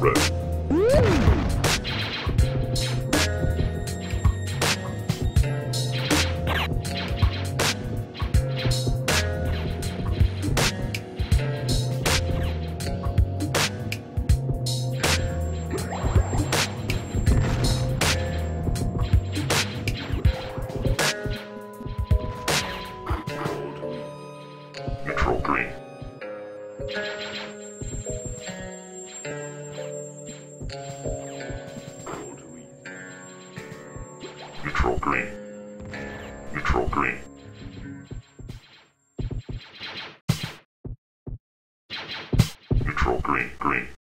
Right. Green.